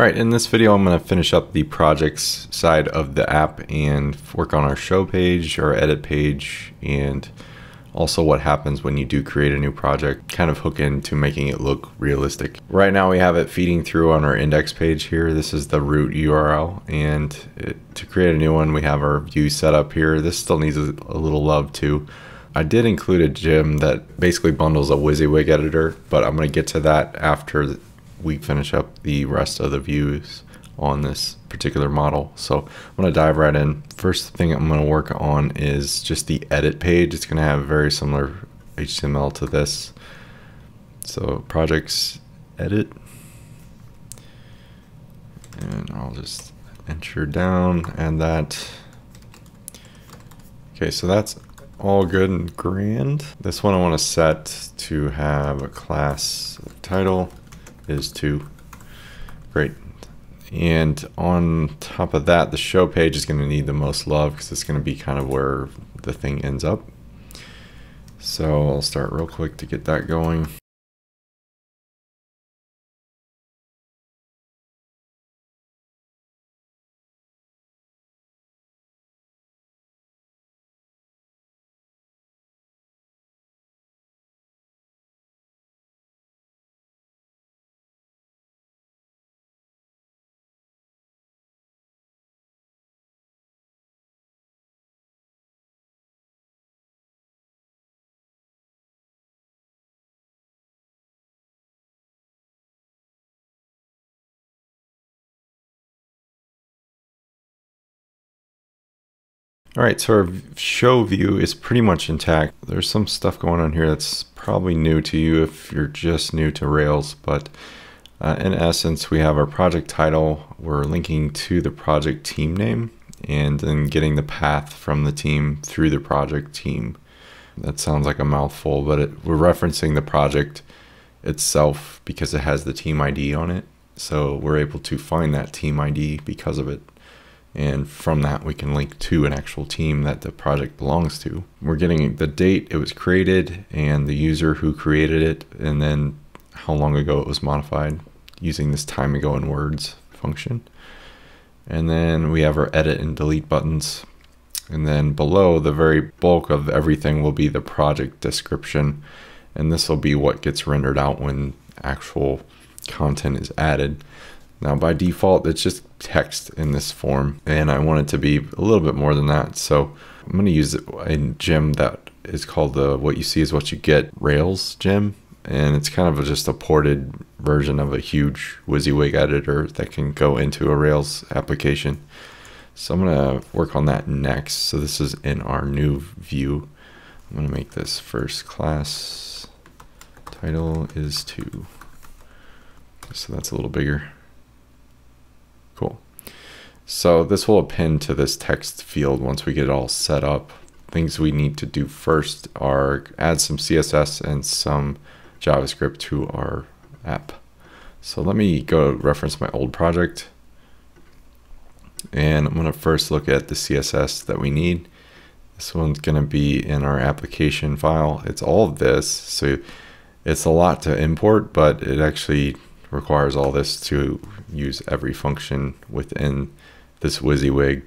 All right, in this video, I'm going to finish up the projects side of the app and work on our show page, our edit page, and also what happens when you do create a new project, kind of hook into making it look realistic. Right now we have it feeding through on our index page here. This is the root URL, and to create a new one, we have our view set up here. This still needs a little love too. I did include a gem that basically bundles a WYSIWYG editor, but I'm going to get to that after we finish up the rest of the views on this particular model. So I'm going to dive right in. First thing I'm going to work on is just the edit page. It's going to have very similar HTML to this. So projects edit, and I'll just enter down and that. Okay, so that's all good and grand. This one I want to set to have a class title is to. Great. And on top of that, the show page is going to need the most love because it's going to be kind of where the thing ends up. So I'll start real quick to get that going. All right, so our show view is pretty much intact. There's some stuff going on here that's probably new to you if you're just new to Rails, but in essence, we have our project title. We're linking to the project team name and then getting the path from the team through the project team. That sounds like a mouthful, but we're referencing the project itself because it has the team ID on it. So we're able to find that team ID because of it. And from that, we can link to an actual team that the project belongs to. We're getting the date it was created and the user who created it, and then how long ago it was modified using this time ago in words function. And then we have our edit and delete buttons. And then below, the very bulk of everything will be the project description. And this will be what gets rendered out when actual content is added. Now by default, it's just text in this form, and I want it to be a little bit more than that. So I'm going to use a gem that is called the What You See Is What You Get Rails gem, and it's kind of just a ported version of a huge WYSIWYG editor that can go into a Rails application. So I'm going to work on that next. So this is in our new view. I'm going to make this first class title is to. So that's a little bigger. Cool. So this will append to this text field once we get it all set up. Things we need to do first are add some CSS and some JavaScript to our app. So let me go reference my old project. And I'm going to first look at the CSS that we need. This one's going to be in our application file. It's all of this. So it's a lot to import, but it actually requires all this to use every function within this WYSIWYG.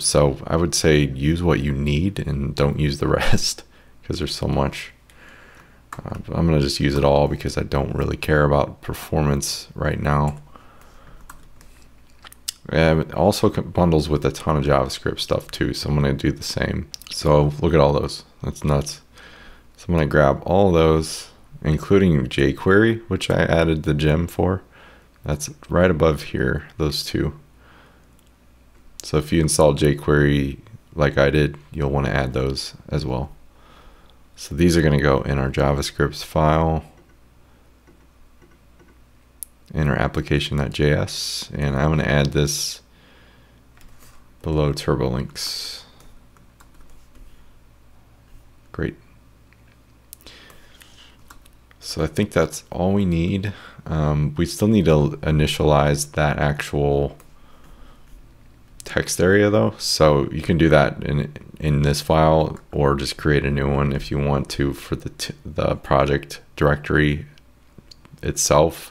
So I would say use what you need and don't use the rest because there's so much. I'm going to just use it all because I don't really care about performance right now. It also bundles with a ton of JavaScript stuff too, so I'm going to do the same. So look at all those. That's nuts. So I'm going to grab all those, including jQuery, which I added the gem for. That's right above here, those two. So if you install jQuery like I did, you'll want to add those as well. So these are going to go in our JavaScript file, in our application.js, and I'm going to add this below TurboLinks. Great. So I think that's all we need. We still need to initialize that actual text area though. So you can do that in this file or just create a new one if you want to for the project directory itself.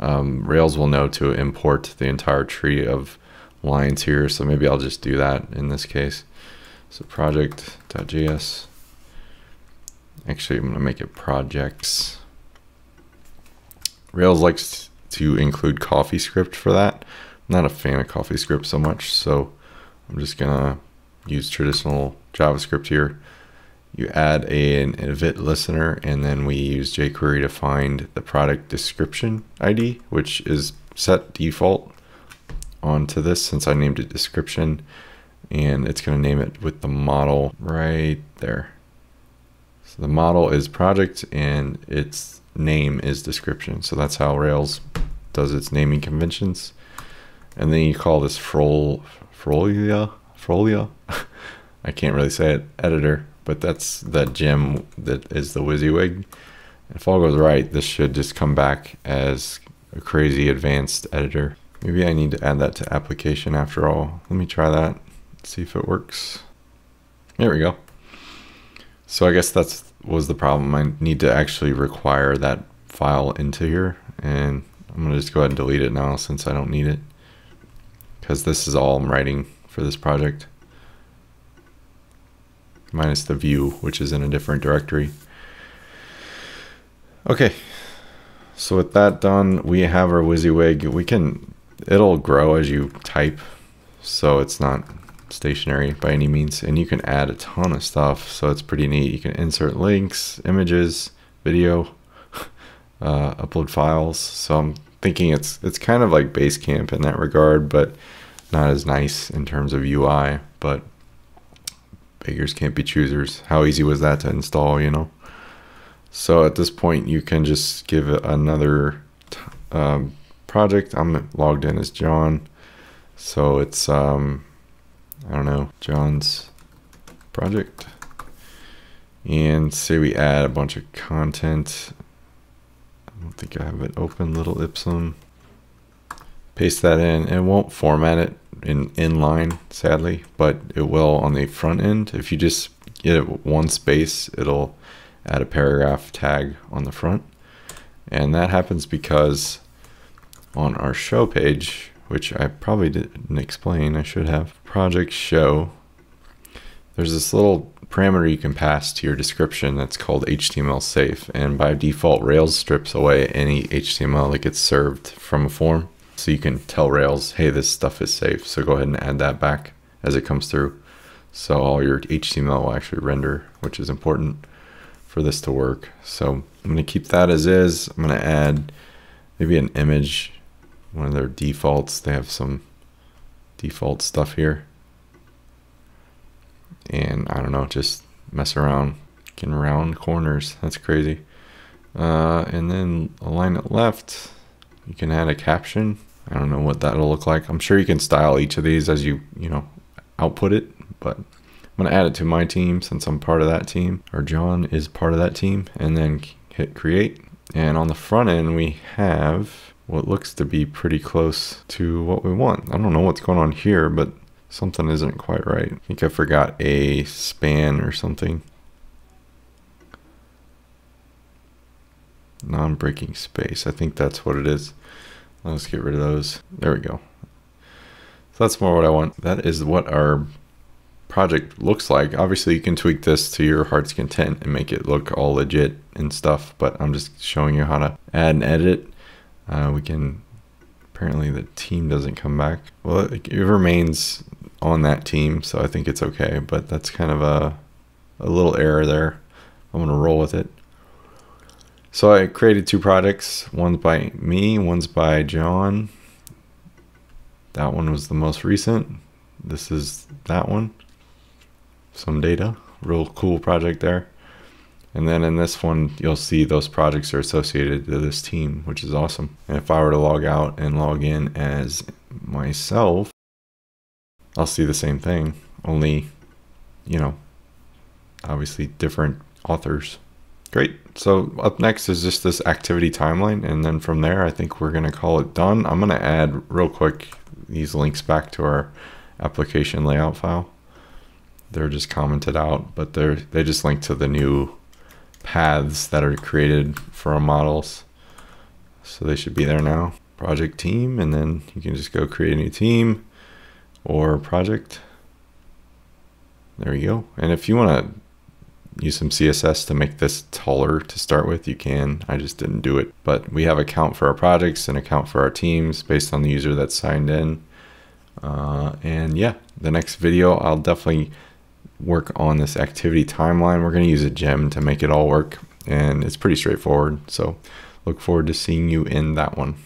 Rails will know to import the entire tree of lines here, so maybe I'll just do that in this case. So project.js. Actually, I'm going to make it projects. Rails likes to include CoffeeScript for that. I'm not a fan of CoffeeScript so much, so I'm just going to use traditional JavaScript here. You add an event listener, and then we use jQuery to find the product description ID, which is set default onto this since I named it description, and it's going to name it with the model right there. So the model is project and its name is description. So that's how Rails does its naming conventions. And then you call this Froala. I can't really say it, editor, but that's that gem that is the WYSIWYG. If all goes right, this should just come back as a crazy advanced editor. Maybe I need to add that to application after all. Let me try that, see if it works. There we go. So I guess that was the problem. I need to actually require that file into here, and I'm gonna just go ahead and delete it now since I don't need it, because this is all I'm writing for this project. Minus the view, which is in a different directory. Okay, so with that done, we have our WYSIWYG. It'll grow as you type, so it's not stationary by any means, and you can add a ton of stuff, so it's pretty neat. You can insert links, images, video, upload files. So I'm thinking it's kind of like Basecamp in that regard, but not as nice in terms of UI, but beggars can't be choosers. How easy was that to install, you know? So at this point, you can just give it another project. I'm logged in as John, so it's I don't know, John's project. And say we add a bunch of content. I don't think I have it open, little ipsum. Paste that in. It won't format it in inline, sadly, but it will on the front end. If you just get it one space, it'll add a paragraph tag on the front. And that happens because on our show page, which I probably didn't explain, I should have, project show, there's this little parameter you can pass to your description that's called HTML safe, and by default Rails strips away any HTML that gets served from a form, so you can tell Rails, hey, this stuff is safe, so go ahead and add that back as it comes through, so all your HTML will actually render, which is important for this to work. So I'm going to keep that as is. I'm going to add maybe an image, one of their defaults. They have some default stuff here, and I don't know, just mess around. You can round corners, that's crazy. And then align it left. You can add a caption. I don't know what that'll look like. I'm sure you can style each of these as you know, output it, but I'm gonna add it to my team since I'm part of that team, or John is part of that team, and then hit create. And on the front end, we have what looks to be pretty close to what we want. I don't know what's going on here, but something isn't quite right. I think I forgot a span or something. Non-breaking space, I think that's what it is. Let's get rid of those. There we go. So that's more what I want. That is what our project looks like. Obviously you can tweak this to your heart's content and make it look all legit and stuff, but I'm just showing you how to add and edit. We can, apparently the team doesn't come back. Well, it remains on that team, so I think it's okay, but that's kind of a little error there. I'm gonna roll with it. So I created two projects, one's by me, one's by John. That one was the most recent. This is that one. Some data, real cool project there. And then in this one, you'll see those projects are associated to this team, which is awesome. And if I were to log out and log in as myself, I'll see the same thing, only, you know, obviously different authors. Great, so up next is just this activity timeline, and then from there, I think we're gonna call it done. I'm gonna add real quick these links back to our application layout file. They're just commented out, but they just link to the new paths that are created for our models. So they should be there now. Project team, and then you can just go create a new team or project. There we go. And if you want to use some CSS to make this taller to start with, you can. I just didn't do it. But we have a count for our projects and a count for our teams based on the user that's signed in. And yeah, the next video, I'll definitely work on this activity timeline. We're going to use a gem to make it all work, and it's pretty straightforward. So look forward to seeing you in that one.